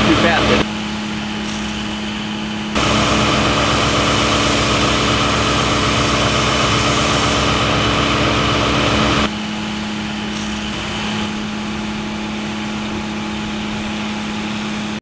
travel too fast.